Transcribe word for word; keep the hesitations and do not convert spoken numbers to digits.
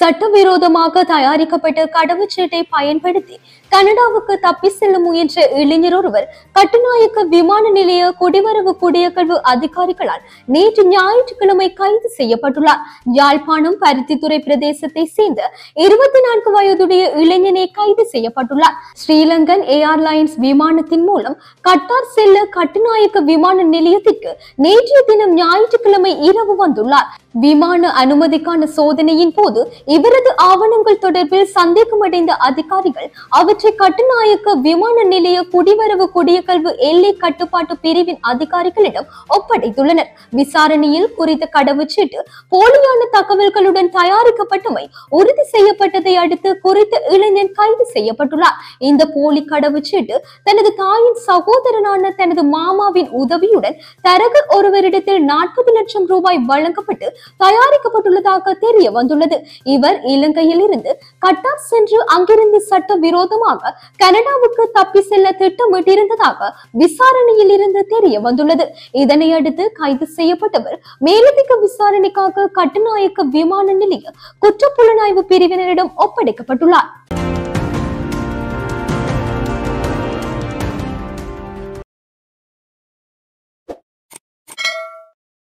சட்டவிரோதமாக தயாரிக்கப்பட்ட கடவுச்சீட்டை பயன்படுத்தி கனடாவுக்கு தப்பி செல்ல முயன்ற இளைஞர் ஒருவர் கட்டுநாயக்க விமான நிலைய குடிவரவு குடியகல்வு அதிகாரிகளால் நேற்று ஞாயிற்றுக்கிழமை கைது செய்யப்பட்டுள்ளார். யாழ்ப்பாணம் பருத்தித்துறை பிரதேசத்தை சேர்ந்த இருபத்தி நான்கு வயதுடைய இளைஞனை கைது செய்யப்பட்டுள்ளார். ஸ்ரீலங்கன் ஏர்லைன்ஸ் விமானத்தின் மூலம் கட்டார் செல்ல கட்டுநாயக்க விமான நிலையத்திற்கு நேற்றைய தினம் ஞாயிற்றுக்கிழமை இரவு வந்துள்ளார். விமான அனுமதிக்கான சோதனையின் போது இவரது ஆவணங்கள் தொடர்பில் சந்தேகமடைந்த அதிகாரிகள் அவற்றை கட்டுநாயக்க விமான நிலைய குடிவரவு குடியகல்வு எல்லை கட்டுப்பாட்டு பிரிவின் அதிகாரிகளிடம் ஒப்படைத்துள்ளனர். விசாரணையில் குறித்த கடவுச்சீட்டு போலியான தகவல்களுடன் தயாரிக்கப்பட்டமை உறுதி செய்யப்பட்டதை அடுத்து குறித்த இளைஞன் கைது செய்யப்பட்டுள்ளார். இந்த போலி கடவுச்சீட்டு தனது தாயின் சகோதரனான தனது மாமாவின் உதவியுடன் தரகர் ஒருவரிடத்தில் நாற்பது லட்சம் ரூபாய் வழங்கப்பட்டு தயாரிக்கப்பட்டுள்ளதாக தெரிய வந்துள்ளது. இவர் இலங்கையில் இருந்து கட்டார் சென்று அங்கிருந்து சட்ட விரோதமாக கனடாவுக்கு தப்பி செல்ல திட்டமிட்டிருந்ததாக விசாரணையில் இருந்து தெரிய வந்துள்ளது. இதனையடுத்து கைது செய்யப்பட்டவர் மேலதிக விசாரணைக்காக கட்டுநாயக்க விமான நிலைய குற்றப்புலனாய்வு பிரிவினரிடம் ஒப்படைக்கப்பட்டுள்ளார்.